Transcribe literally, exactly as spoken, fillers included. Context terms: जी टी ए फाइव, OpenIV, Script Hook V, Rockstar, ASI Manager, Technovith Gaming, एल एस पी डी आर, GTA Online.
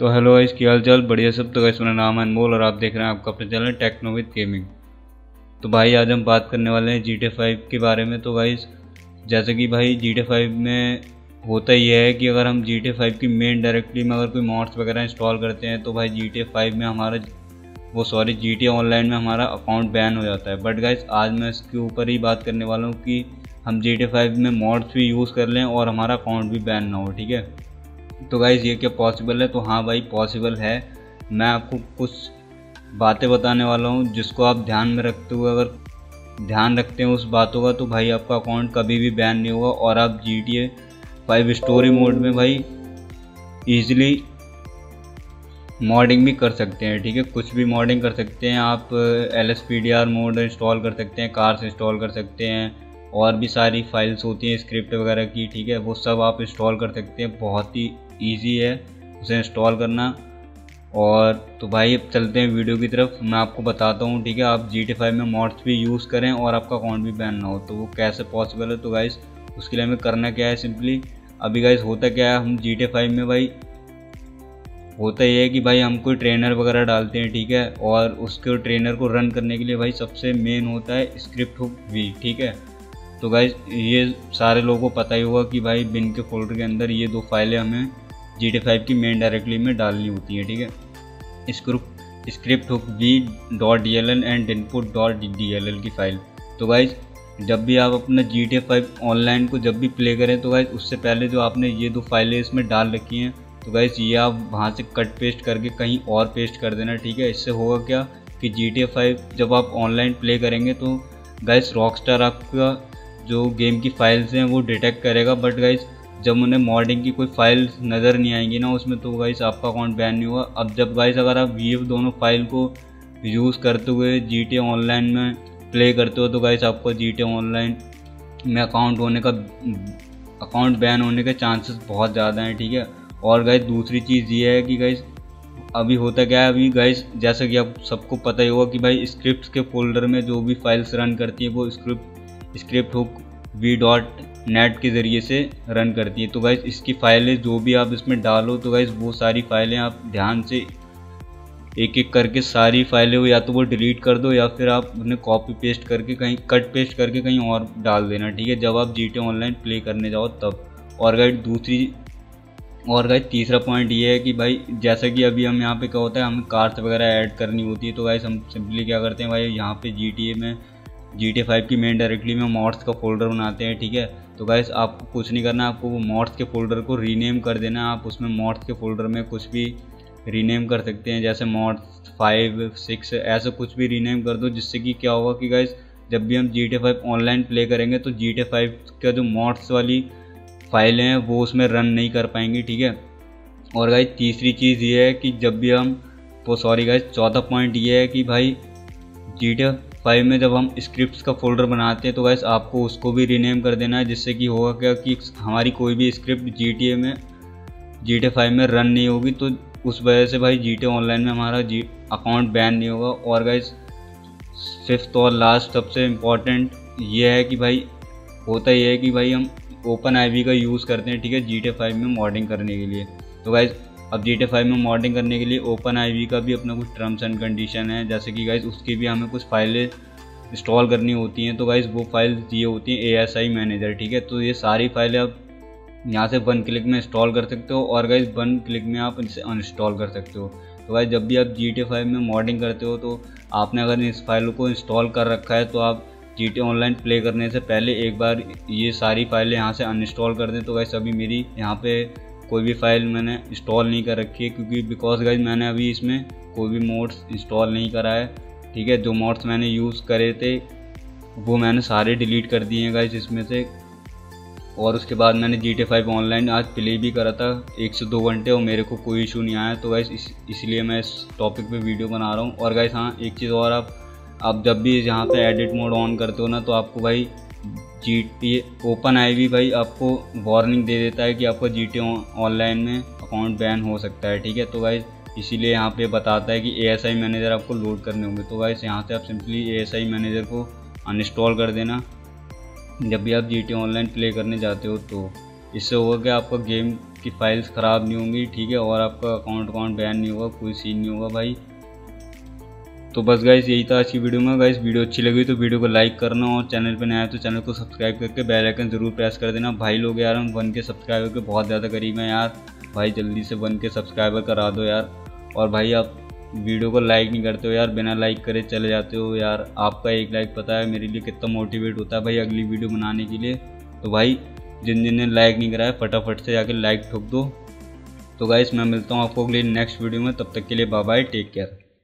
तो hello guys, की हाल चाल बढ़िया सब। तो गाइस मेरा नाम है अनमोल और आप देख रहे हैं आपका अपने चैनल टेक्नोविथ गेमिंग। तो भाई आज हम बात करने वाले हैं जी टी ए फाइव के बारे में। तो गाइस जैसे कि भाई जी टी ए फाइव में होता ही है कि अगर हम जी टी ए फाइव की मेन डायरेक्टली में अगर कोई मॉड्स वगैरह इंस्टॉल करते हैं तो भाई जी टी ए फाइव में हमारा वो sorry G T A online में हमारा अकाउंट बैन हो जाता है। बट गाइस आज मैं इसके ऊपर ही बात करने वाला हूँ कि हम जी टी ए फाइव में मॉड्स भी यूज़ कर लें और हमारा अकाउंट भी बैन ना हो, ठीक है। तो गाइज़ ये क्या पॉसिबल है? तो हाँ भाई पॉसिबल है। मैं आपको कुछ बातें बताने वाला हूँ जिसको आप ध्यान में रखते हुए अगर ध्यान रखते हैं उस बातों का तो भाई आपका अकाउंट कभी भी बैन नहीं होगा और आप जी टी ए फाइव story mode में भाई ईज़िली मॉडिंग भी कर सकते हैं, ठीक है। कुछ भी मॉडिंग कर सकते हैं आप। एल एस पी डी आर mode install कर सकते हैं, कार्स इंस्टॉल कर सकते हैं और भी सारी फाइल्स होती हैं स्क्रिप्ट वगैरह की, ठीक है। वो सब आप इंस्टॉल कर सकते हैं, बहुत ही ईजी है उसे इंस्टॉल करना। और तो भाई अब चलते हैं वीडियो की तरफ, मैं आपको बताता हूँ, ठीक है। आप जी टी ए फाइव में मॉड्स भी यूज़ करें और आपका अकाउंट भी बैन ना हो, तो वो कैसे पॉसिबल है? तो गाइज़ उसके लिए हमें करना क्या है, सिंपली अभी गाइज़ होता क्या है, हम जी टी ए फाइव में भाई होता ये है कि भाई हम कोई ट्रेनर वगैरह डालते हैं, ठीक है। और उसके ट्रेनर को रन करने के लिए भाई सबसे मेन होता है स्क्रिप्ट हुक वी, ठीक है। तो गाइज ये सारे लोगों को पता ही होगा कि भाई बिन के फोल्डर के अंदर ये दो फाइलें हमें जी टी ए फाइव की मेन डायरेक्टली में डालनी होती है, ठीक है। Script script hook V dot D L L and input dot D L L की फ़ाइल। तो गाइज जब भी आप अपना जी टी ए फाइव online को जब भी प्ले करें तो गाइज उससे पहले जो आपने ये दो फाइलें इसमें डाल रखी हैं तो गाइज ये आप वहाँ से कट पेस्ट करके कहीं और पेस्ट कर देना, ठीक है। इससे होगा क्या कि जी टी ए फाइव जब आप ऑनलाइन प्ले करेंगे तो गाइज रॉकस्टार आपका जो गेम की फाइल्स हैं वो डिटेक्ट करेगा। बट गाइज जब उन्हें मॉडिंग की कोई फाइल्स नज़र नहीं आएंगी ना उसमें, तो गाइज आपका अकाउंट बैन नहीं हुआ। अब जब गाइज अगर आप ये दोनों फाइल को यूज़ करते हुए जी टी ए ऑनलाइन में प्ले करते हो तो गाइज आपका जी टी ए ऑनलाइन में अकाउंट होने का अकाउंट बैन होने के चांसेस बहुत ज़्यादा हैं, ठीक है। और गाइज दूसरी चीज़ ये है कि गाइज अभी होता क्या है, अभी गाइज जैसा कि आप सबको पता ही होगा कि भाई स्क्रिप्ट के फोल्डर में जो भी फाइल्स रन करती है वो script script hook V dot net के ज़रिए से रन करती है। तो गाइज इसकी फाइलें जो भी आप इसमें डालो तो गाइज वो सारी फाइलें आप ध्यान से एक एक करके सारी फाइलें हो या तो वो डिलीट कर दो या फिर आप उन्हें कॉपी पेस्ट करके कहीं कट पेस्ट करके कहीं और डाल देना, ठीक है, जब आप G T A online play करने जाओ तब। और गाइज दूसरी और गाइज तीसरा पॉइंट ये है कि भाई जैसा कि अभी हम यहाँ पे क्या होता है, हमें कार्स वगैरह ऐड करनी होती है तो गाइज हम सिंपली क्या करते हैं भाई, यहाँ पे जी टी ए में जी टी ए फाइव की मेन डायरेक्टली में मॉड्स का फोल्डर बनाते हैं, ठीक है। तो गाइस आपको कुछ नहीं करना, आपको वो मॉड्स के फोल्डर को रीनेम कर देना। आप उसमें मॉड्स के फोल्डर में कुछ भी रीनेम कर सकते हैं, जैसे मॉड्स फाइव सिक्स ऐसा कुछ भी रीनेम कर दो, जिससे कि क्या होगा कि गाइस जब भी हम जी टी ए फाइव online play करेंगे तो जी टी ए फाइव का जो मॉड्स वाली फाइलें हैं वो उसमें रन नहीं कर पाएंगी, ठीक है। और गाइस तीसरी चीज़ ये है कि जब भी हम वो सॉरी गाइस चौथा पॉइंट ये है कि भाई जी टी ए फाइव में जब हम स्क्रिप्ट्स का फोल्डर बनाते हैं तो गाइस आपको उसको भी रीनेम कर देना है, जिससे कि होगा क्या कि हमारी कोई भी स्क्रिप्ट जी टी ए में जी टी ए फाइव में रन नहीं होगी, तो उस वजह से भाई जी टी ए ऑनलाइन में हमारा जी अकाउंट बैन नहीं होगा। और गाइस फिफ्थ और लास्ट सबसे इम्पॉर्टेंट ये है कि भाई होता ही है कि भाई हम ओपन आई वी का यूज़ करते हैं, ठीक है, जी टी ए फाइव में मॉडिंग करने के लिए। तो गाइस अब जी टी ए फाइव में मॉडिंग करने के लिए ओपन आई वी का भी अपना कुछ टर्म्स एंड कंडीशन है, जैसे कि गाइज उसकी भी हमें कुछ फाइलें इंस्टॉल करनी होती हैं। तो गाइज वो फाइल ये होती हैं ए एस आई मैनेजर, ठीक है। तो ये सारी फाइलें आप यहाँ से वन क्लिक में इंस्टॉल कर सकते हो और गाइज वन क्लिक में आप इसे अनइंस्टॉल कर सकते हो। तो गाइज जब भी आप जी टी ए फाइव में मॉडिंग करते हो तो आपने अगर इस फाइलों को इंस्टॉल कर रखा है तो आप G T A online play करने से पहले एक बार ये सारी फाइलें यहाँ से अनइंस्टॉल कर दें। तो गाइज अभी मेरी यहाँ पर कोई भी फाइल मैंने इंस्टॉल नहीं कर रखी है, क्योंकि बिकॉज गाइज मैंने अभी इसमें कोई भी मोड्स इंस्टॉल नहीं करा है, ठीक है। जो मोड्स मैंने यूज़ करे थे वो मैंने सारे डिलीट कर दिए हैं गाइज इसमें से। और उसके बाद मैंने जी टी ए फाइव online आज प्ले भी करा था एक से दो घंटे और मेरे को कोई इशू नहीं आया। तो गाइज इस, इसलिए मैं इस टॉपिक पे वीडियो बना रहा हूँ। और गाइज हाँ एक चीज़ और, आप आप जब भी यहाँ पे एडिट मोड ऑन करते हो ना तो आपको भाई G T A open I V भाई आपको वार्निंग दे देता है कि आपका जी टी ए ऑनलाइन में अकाउंट बैन हो सकता है, ठीक है। तो गाइज इसीलिए यहाँ पे बताता है कि ए एस आई मैनेजर आपको लोड करने होंगे। तो गाइज यहाँ से आप simply A S I manager को अनइंस्टॉल कर देना जब भी आप G T A online play करने जाते हो, तो इससे होगा कि आपका गेम इसकी फाइल्स ख़राब नहीं होंगी, ठीक है। और आपका अकाउंट अकाउंट बैन नहीं होगा, कोई सीन नहीं होगा भाई। तो बस गाइस यही था अच्छी वीडियो में। गाइस वीडियो अच्छी लगी तो वीडियो को लाइक करना, और चैनल पे नया है तो चैनल को सब्सक्राइब करके बेल आइकन ज़रूर प्रेस कर देना। भाई लोग यार हम वन के सब्सक्राइबर के बहुत ज़्यादा करीब हैं यार, भाई जल्दी से वन के सब्सक्राइबर करा दो यार। और भाई आप वीडियो को लाइक नहीं करते हो यार, बिना लाइक करे चले जाते हो यार। आपका एक लाइक पता है मेरे लिए कितना मोटिवेट होता है भाई अगली वीडियो बनाने के लिए। तो भाई जिन जिन ने लाइक नहीं कराया फटाफट से जाके लाइक ठोक दो। तो गाइस मैं मिलता हूँ आपको अगले नेक्स्ट वीडियो में, तब तक के लिए बाय बाय, टेक केयर।